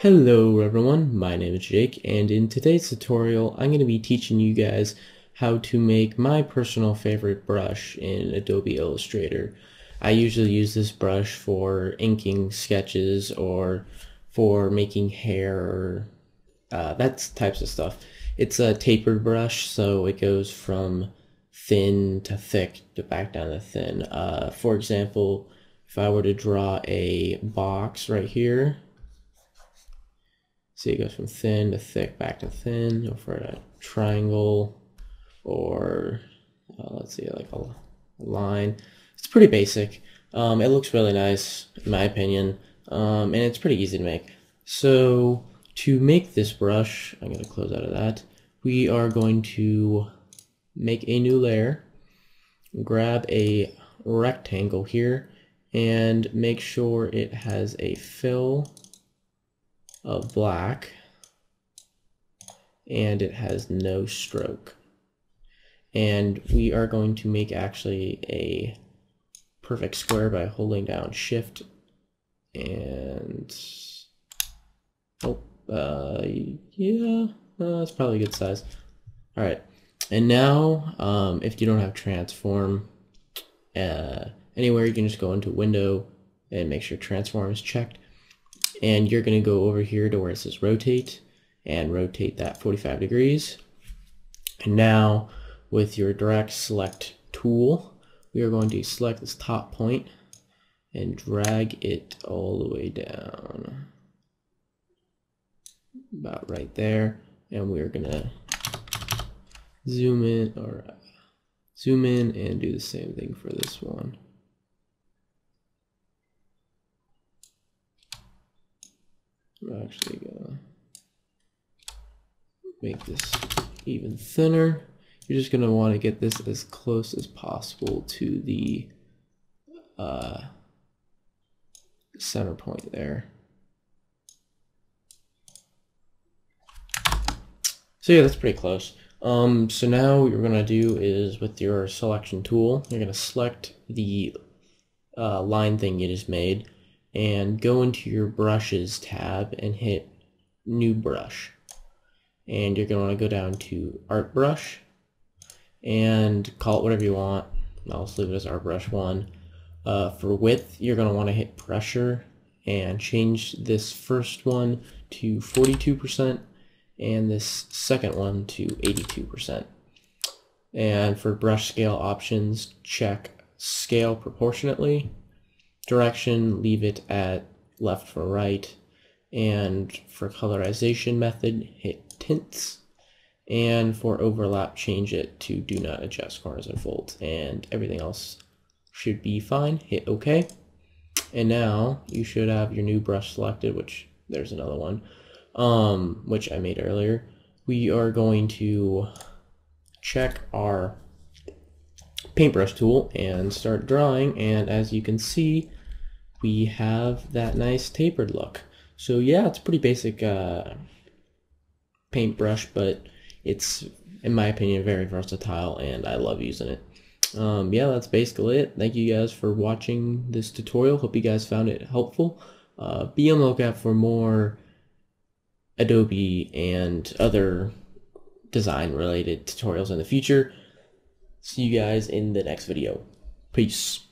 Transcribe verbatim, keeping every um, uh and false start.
Hello everyone, my name is Jake, and in today's tutorial I'm going to be teaching you guys how to make my personal favorite brush in Adobe Illustrator. I usually use this brush for inking sketches or for making hair or uh, that types of stuff. It's a tapered brush, so it goes from thin to thick to back down to thin. Uh, for example, if I were to draw a box right here, so it goes from thin to thick, back to thin, or for a triangle, or uh, let's see, like a line. It's pretty basic. Um, it looks really nice, in my opinion, um, and it's pretty easy to make. So to make this brush, I'm going to close out of that. We are going to make a new layer, grab a rectangle here, and make sure it has a fill of black and it has no stroke, and we are going to make actually a perfect square by holding down shift and oh uh, yeah uh, that's probably a good size. All right, and now um, if you don't have transform uh, anywhere, you can just go into window and make sure transform is checked. And you're going to go over here to where it says rotate and rotate that forty-five degrees. And now with your direct select tool, we are going to select this top point and drag it all the way down about right there. And we're going to zoom in or zoom in and do the same thing for this one. I'm actually gonna make this even thinner. You're just gonna want to get this as close as possible to the uh, center point there. So yeah, that's pretty close. Um, so now what you're gonna do is with your selection tool, you're gonna select the uh, line thing you just made, and go into your brushes tab and hit new brush, and you're going to want to go down to art brush and call it whatever you want. I'll just leave it as art brush one. Uh, for width, you're going to want to hit pressure and change this first one to forty-two percent and this second one to eighty-two percent. And for brush scale options, check scale proportionately. Direction, leave it at left for right, and for colorization method, hit tints, and for overlap, change it to do not adjust corners and folds, and everything else should be fine. Hit OK, and now you should have your new brush selected, which there's another one, um, which I made earlier. We are going to check our paintbrush tool and start drawing, and as you can see, we have that nice tapered look. So yeah, it's pretty basic uh, paintbrush, but it's, in my opinion, very versatile and I love using it. Um, yeah, that's basically it. Thank you guys for watching this tutorial. Hope you guys found it helpful. Uh, be on the lookout for more Adobe and other design related tutorials in the future. See you guys in the next video. Peace.